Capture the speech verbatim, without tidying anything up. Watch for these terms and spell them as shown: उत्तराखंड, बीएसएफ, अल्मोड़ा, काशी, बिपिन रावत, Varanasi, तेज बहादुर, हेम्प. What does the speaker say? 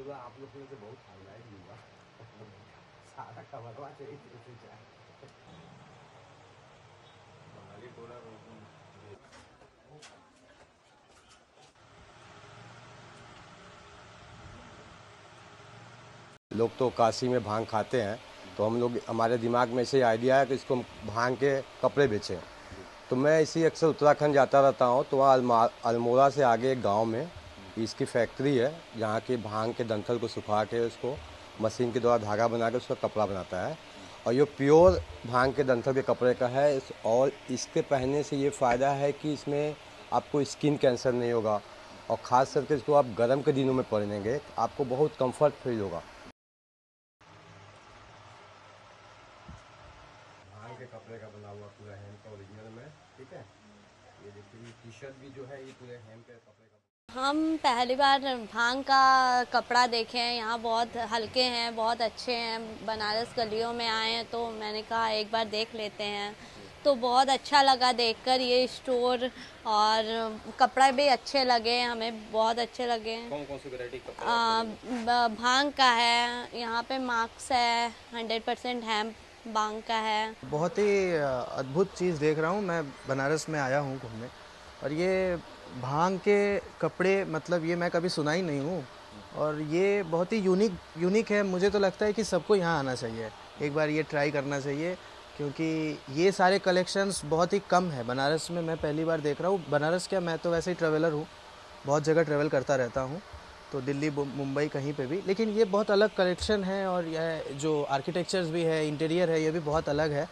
सुबह आप लोग से बहुत हाईलाइट हुआ सारा कवरवा चाहिए से जाए बोला लोग तो काशी में भांग खाते हैं तो हम लोग हमारे दिमाग में ऐसे आइडिया है कि इसको हम भांग के कपड़े बेचें। तो मैं इसी अक्सर उत्तराखंड जाता रहता हूँ तो वहाँ अल्मोड़ा से आगे एक गाँव में इसकी फैक्ट्री है जहाँ के भांग के डंठल को सुखा के उसको मशीन के द्वारा धागा बना के उसका कपड़ा बनाता है और ये प्योर भांग के डंठल के कपड़े का है। और इसके पहनने से ये फ़ायदा है कि इसमें आपको स्किन कैंसर नहीं होगा और ख़ास करके इसको आप गर्म के दिनों में पहनेंगे आपको बहुत कंफर्ट फील होगा। भांग के कपड़े का बना हुआ पूरा हेम का ओरिजिनल में, ठीक है। ये देखिए टी शर्ट भी जो है ये पूरे हेम के कपड़े का। हम पहली बार भांग का कपड़ा देखे हैं, यहाँ बहुत हल्के हैं, बहुत अच्छे हैं। बनारस गलियों में आए हैं तो मैंने कहा एक बार देख लेते हैं, तो बहुत अच्छा लगा देखकर ये स्टोर, और कपड़ा भी अच्छे लगे हमें, बहुत अच्छे लगे। कौन कौन सी वैरायटी कपड़ा भांग का है यहाँ पे? मार्क्स है, हंड्रेड परसेंट हेम्प भांग का है। बहुत ही अद्भुत चीज़ देख रहा हूँ, मैं बनारस में आया हूँ घूमने और ये भांग के कपड़े, मतलब ये मैं कभी सुना ही नहीं हूँ और ये बहुत ही यूनिक यूनिक है। मुझे तो लगता है कि सबको यहाँ आना चाहिए, एक बार ये ट्राई करना चाहिए क्योंकि ये सारे कलेक्शंस बहुत ही कम है बनारस में। मैं पहली बार देख रहा हूँ, बनारस क्या, मैं तो वैसे ही ट्रैवलर हूँ, बहुत जगह ट्रैवल करता रहता हूँ, तो दिल्ली मुंबई कहीं पे भी, लेकिन ये बहुत अलग कलेक्शन है और यह जो आर्किटेक्चर्स भी है, इंटीरियर है, ये भी बहुत अलग है।